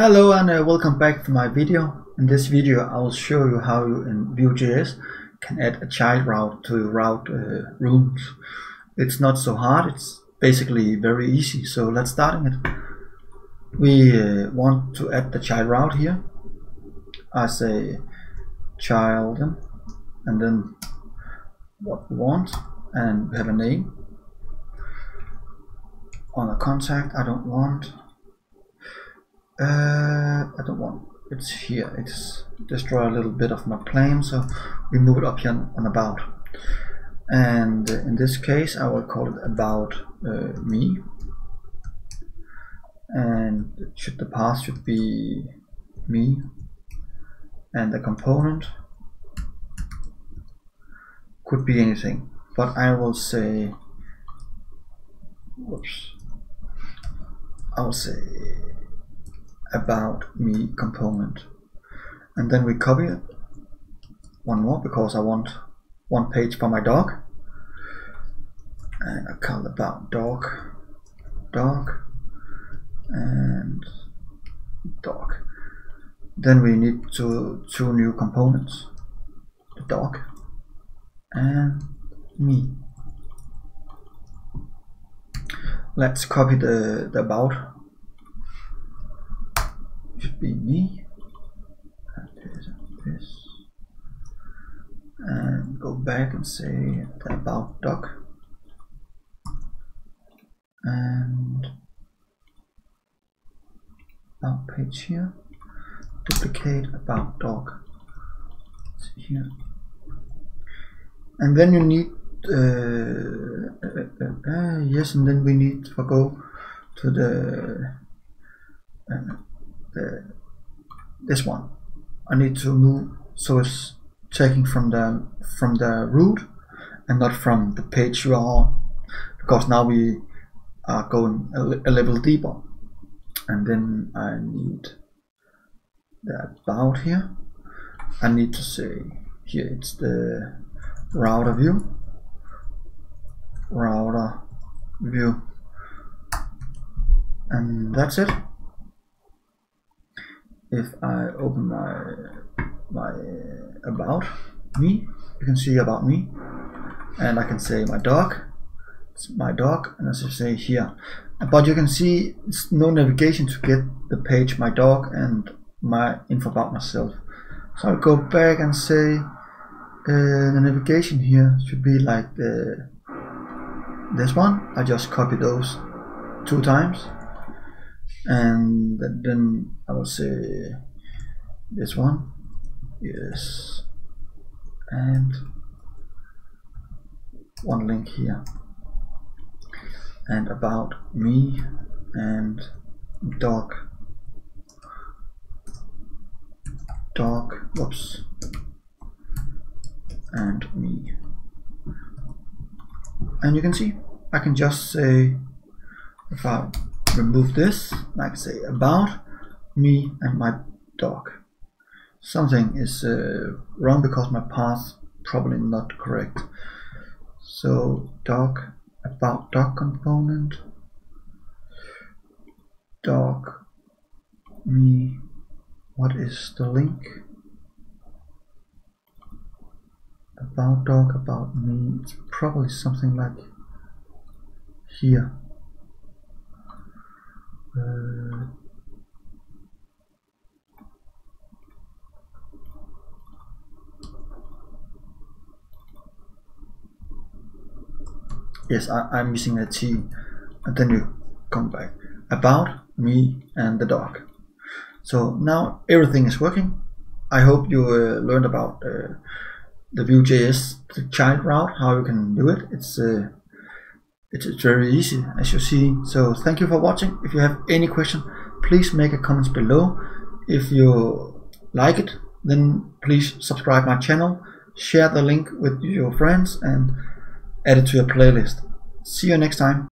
Hello and welcome back to my video. In this video I will show you how you in Vue.js can add a child route to route rooms. It's not so hard, it's basically very easy, so let's start it. We want to add the child route here. I say child and then what we want, and we have a name. On a contact, I don't want it's here. It's destroy a little bit of my plane, so we move it up here on about, and in this case I will call it about me, and the path should be me, and the component could be anything, but I will say about me component, and then we copy it one more because I want one page for my dog, and I call about dog and dog. Then we need two new components, the dog and me. Let's copy the about, should be me, this, and go back and say the about dog, and about page here, duplicate about dog, it's here, and then you need we need to go to the this one. I need to move so it's taking from the root and not from the page you are on, because now we are going a level deeper. And then I need the about here. I need to say here it's the router view, and that's it. If I open my about me, you can see about me, and I can say my dog, it's my dog, and as I say here, but you can see it's no navigation to get the page my dog and my info about myself. So I'll go back and say the navigation here should be like this one. I just copy those two times, and then I will say this one, yes, and one link here, and about me and dog, whoops, and me. And you can see I can just say, if I remove this, like say about me and my dog, something is wrong because my path probably not correct. So dog, about dog component, dog, me, what is the link? About dog, about me, it's probably something like here. Yes, I'm missing a T, and then you come back, about me and the dog. So now everything is working. I hope you learned about the Vue.js, the child route, how you can do it. It's very easy, as you see. So thank you for watching. If you have any question, please make a comment below. If you like it, then please subscribe my channel, share the link with your friends, and add it to your playlist. See you next time.